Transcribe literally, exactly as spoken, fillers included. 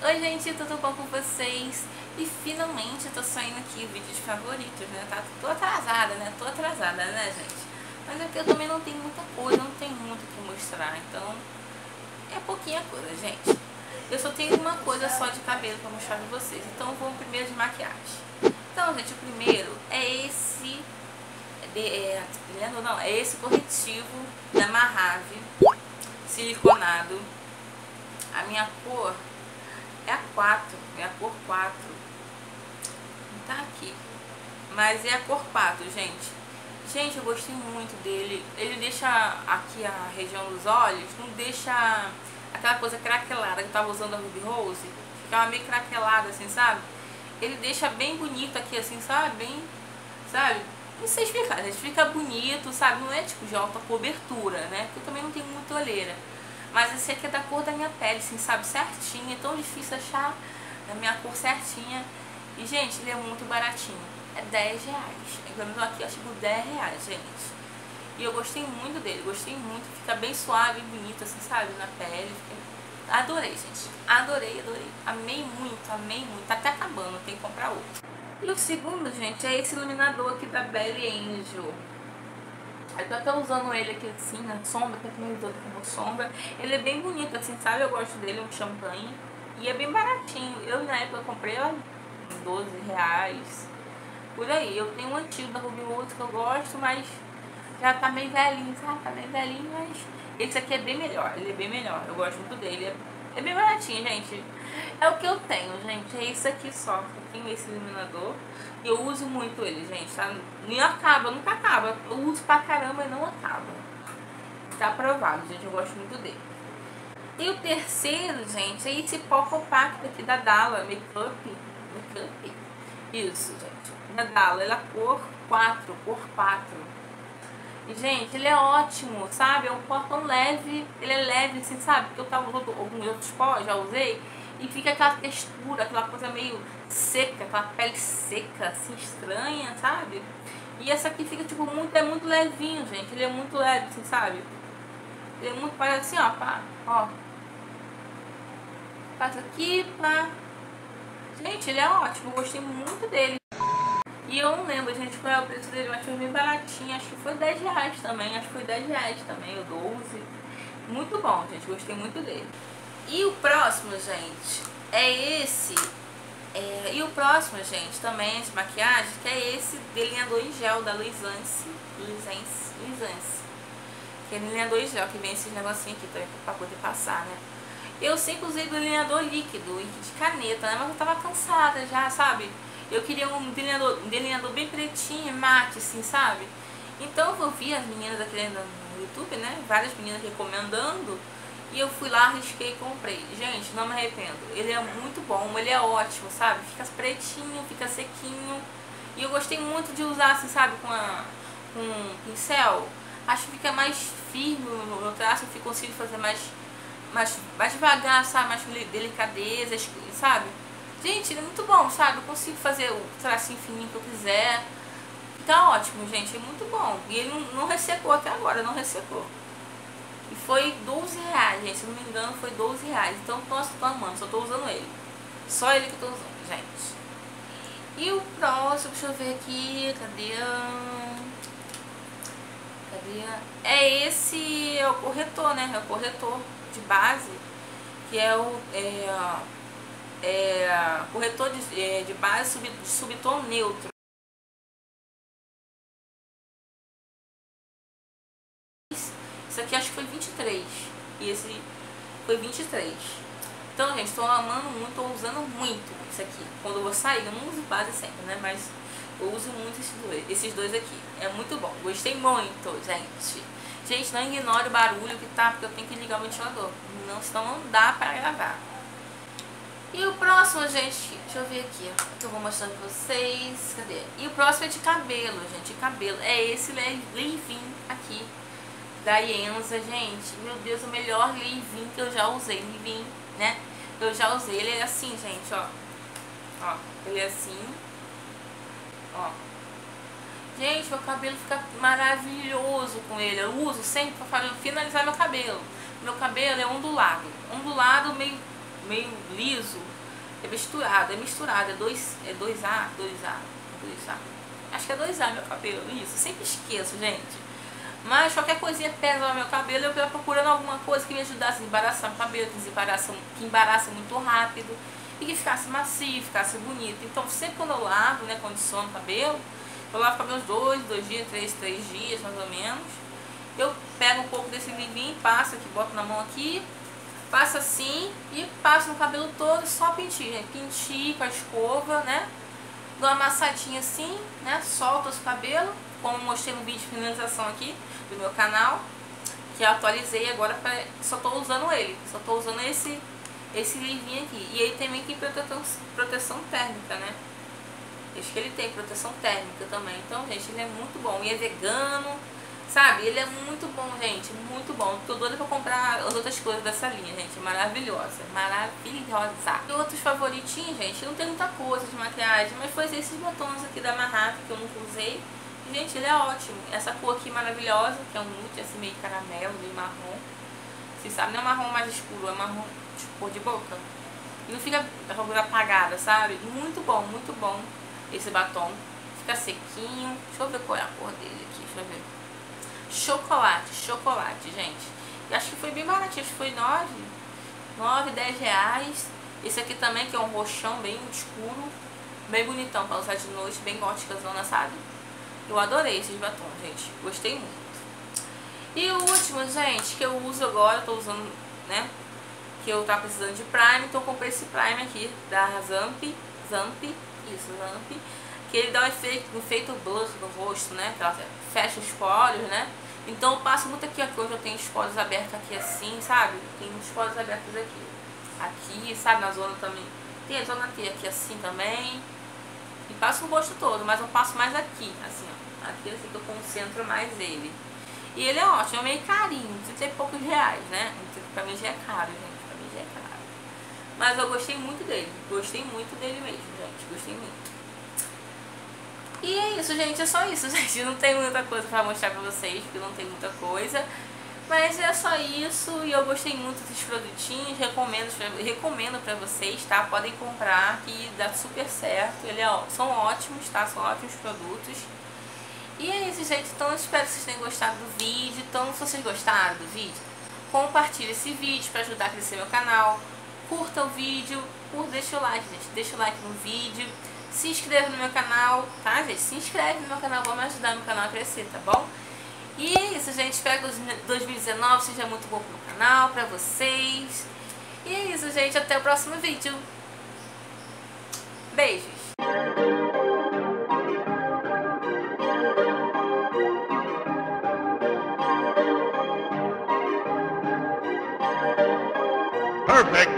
Oi gente, tudo bom com vocês? E finalmente tô saindo aqui o vídeo de favoritos, né? Tá, tô atrasada, né? Tô atrasada, né, gente? Mas é porque eu também não tenho muita coisa, não tenho muito o que mostrar, então é pouquinha coisa, gente. Eu só tenho uma coisa só de cabelo pra mostrar pra vocês, então vamos primeiro de maquiagem. Então, gente, o primeiro é esse... De, é, não, é esse corretivo da Mahave, siliconado. A minha cor... É a quatro, é a cor quatro. Não tá aqui. Mas é a cor quatro, gente. Gente, eu gostei muito dele. Ele deixa aqui a região dos olhos, não deixa aquela coisa craquelada que eu tava usando a Ruby Rose. Ficava meio craquelada, assim, sabe? Ele deixa bem bonito aqui, assim, sabe? Bem, sabe? Não sei explicar, gente. Fica bonito, sabe? Não é tipo de alta cobertura, né? Porque eu também não tenho muita olheira. Mas esse aqui é da cor da minha pele, assim, sabe? Certinha. É tão difícil achar a minha cor certinha. E, gente, ele é muito baratinho. É dez reais. Agora eu tô aqui, acho que dez reais, gente. E eu gostei muito dele. Gostei muito. Fica bem suave e bonito, assim, sabe? Na pele. Adorei, gente. Adorei, adorei. Amei muito, amei muito. Tá até acabando. Tem que comprar outro. E o segundo, gente, é esse iluminador aqui da Belly Angel. Eu tô até usando ele aqui assim, na sombra, que eu também uso como sombra. Ele é bem bonito, assim, sabe? Eu gosto dele, é um champanhe. E é bem baratinho. Eu, na época, eu comprei, ó, doze reais. Por aí. Eu tenho um antigo da Ruby Rose que eu gosto, mas já tá meio velhinho, sabe? Tá meio velhinho, mas... Esse aqui é bem melhor. Ele é bem melhor. Eu gosto muito dele. É bem baratinho, gente. É o que eu tenho, gente. É isso aqui só. Eu tenho esse iluminador. E eu uso muito ele, gente, tá? Não acaba, nunca acaba. Eu uso pra caramba e não acaba. Tá aprovado, gente. Eu gosto muito dele. E o terceiro, gente, é esse pó compacto aqui da Dalla Makeup. Makeup? Isso, gente. Da Dalla. Ele é cor quatro. Cor quatro. E, gente, ele é ótimo, sabe? É um pó tão leve. Ele é leve, assim, sabe? Porque eu tava usando alguns outros pó, já usei. E fica aquela textura, aquela coisa meio seca, aquela pele seca, assim, estranha, sabe? E essa aqui fica, tipo, muito, é muito levinho, gente. Ele é muito leve, assim, sabe? Ele é muito, parece assim, ó, pá, ó. Passa aqui, pá. Gente, ele é ótimo, eu gostei muito dele. E eu não lembro, gente, qual é o preço dele, mas foi bem baratinho. Acho que foi dez reais também, acho que foi dez reais também, ou doze. Muito bom, gente, gostei muito dele. E o próximo, gente, é esse. É, e o próximo, gente, também é de maquiagem, que é esse delineador em gel da Luizance. Luizance, Luizance. Que é delineador em gel, que vem esses negocinhos aqui também pra poder passar, né? Eu sempre usei delineador líquido, de caneta, né? Mas eu tava cansada já, sabe? Eu queria um delineador, um delineador bem pretinho, mate, assim, sabe? Então eu vi as meninas aqui no YouTube, né? Várias meninas recomendando. E eu fui lá, arrisquei e comprei. Gente, não me arrependo. Ele é muito bom, ele é ótimo, sabe? Fica pretinho, fica sequinho. E eu gostei muito de usar, assim, sabe? Com, a, com um pincel. Acho que fica mais firme no meu traço. Eu consigo fazer mais, mais, mais devagar, sabe? Mais delicadeza, sabe? Gente, ele é muito bom, sabe? Eu consigo fazer o tracinho fininho que eu quiser. Tá ótimo, gente. É muito bom. E ele não, não ressecou até agora, não ressecou. E foi doze reais, gente, se não me engano foi doze reais. Então eu tô amando, só tô usando ele. Só ele que eu tô usando, gente. E o próximo, deixa eu ver aqui, cadê? Cadê? É esse, é o corretor, né? É o corretor de base. Que é o é, é, corretor de, é, de base sub, de subtom neutro. Esse aqui acho que foi vinte e três. E esse foi vinte e três. Então, gente, tô amando muito, tô usando muito isso aqui. Quando eu vou sair, eu não uso base sempre, né? Mas eu uso muito esses dois, esses dois aqui. É muito bom. Gostei muito, gente. Gente, não ignore o barulho que tá, porque eu tenho que ligar o ventilador. Não, senão não dá pra gravar. E o próximo, gente, deixa eu ver aqui, ó, que eu vou mostrar pra vocês. Cadê? E o próximo é de cabelo, gente. De cabelo. É esse Linvin aqui. Da Ienza, gente, meu Deus, o melhor Linvin que eu já usei, Linvin, né? Eu já usei, ele é assim, gente, ó. Ó, ele é assim. Ó. Gente, meu cabelo fica maravilhoso com ele. Eu uso sempre pra finalizar meu cabelo. Meu cabelo é ondulado. Ondulado, meio, meio liso. É misturado, é misturado, é dois A, dois A, dois A. Acho que é dois A meu cabelo, isso, eu sempre esqueço, gente. Mas qualquer coisinha pesa no meu cabelo, eu tava procurando alguma coisa que me ajudasse a desembaraçar o cabelo, que desembaraça, que embaraça muito rápido e que ficasse macio, ficasse bonito. Então sempre quando eu lavo, né, condiciono o cabelo, eu lavo o cabelo uns dois, dois dias, três, três dias mais ou menos. Eu pego um pouco desse Linvin, passo aqui, boto na mão aqui, passo assim e passo no cabelo todo, só penteio, né? Penteio com a escova, né? Dou uma amassadinha assim, né? Solto o cabelo, como mostrei no vídeo de finalização aqui do meu canal, que eu atualizei agora, pra... só tô usando ele, só tô usando esse, esse Linvin aqui. E ele também tem proteção, proteção térmica, né? Acho que ele tem proteção térmica também. Então, gente, ele é muito bom. E é vegano, sabe? Ele é muito bom, gente. Muito bom. Tô doida pra comprar as outras coisas dessa linha, gente. Maravilhosa. Maravilhosa. E outros favoritinhos, gente. Não tem muita coisa de maquiagem, mas foi esses botões aqui da Mahave que eu nunca usei. E, gente, ele é ótimo. Essa cor aqui maravilhosa, que é um nude, assim, meio caramelo, meio marrom. Vocês sabem, não é marrom mais escuro, é marrom de cor de boca. E não fica a gordura apagada, sabe? Muito bom, muito bom. Esse batom fica sequinho. Deixa eu ver qual é a cor dele aqui. Deixa eu ver. Chocolate, chocolate, gente. E acho que foi bem baratinho. Acho que foi nove, dez reais. Esse aqui também, que é um roxão bem escuro. Bem bonitão pra usar de noite. Bem góticazona, sabe? Eu adorei esses batons, gente. Gostei muito. E o último, gente, que eu uso agora. Eu tô usando, né? Que eu tava precisando de prime. Então eu comprei esse prime aqui da Zamp. Zamp. Isso, Zamp, que ele dá um efeito, um efeito blush no rosto, né? Ela fecha os poros, né? Então eu passo muito aqui, aqui, hoje eu tenho os poros abertos aqui assim, sabe? Tem uns poros abertos aqui, aqui, sabe? Na zona também, tem a zona aqui, aqui assim também. E passo o rosto todo, mas eu passo mais aqui, assim, ó. Aqui assim que eu concentro mais ele. E ele é ótimo, é meio carinho, trinta e poucos reais, né? Pra mim já é caro, gente, pra mim já é caro. Mas eu gostei muito dele, gostei muito dele mesmo, gente, gostei muito. E é isso, gente, é só isso, gente, não tem muita coisa pra mostrar pra vocês, porque não tem muita coisa. Mas é só isso, e eu gostei muito desses produtinhos, recomendo, recomendo pra vocês, tá? Podem comprar, que dá super certo, ele é, são ótimos, tá? São ótimos produtos. E é isso, gente, então eu espero que vocês tenham gostado do vídeo. Então, se vocês gostaram do vídeo, compartilhe esse vídeo pra ajudar a crescer meu canal. Curta o vídeo, curta, deixa o like, gente, deixa o like no vídeo, se inscreva no meu canal, tá, gente? Se inscreve no meu canal, vamos ajudar meu canal a crescer, tá bom? E é isso, gente, espero que dois mil e dezenove seja muito bom pro canal, pra vocês. E é isso, gente, até o próximo vídeo. Beijos! Perfect.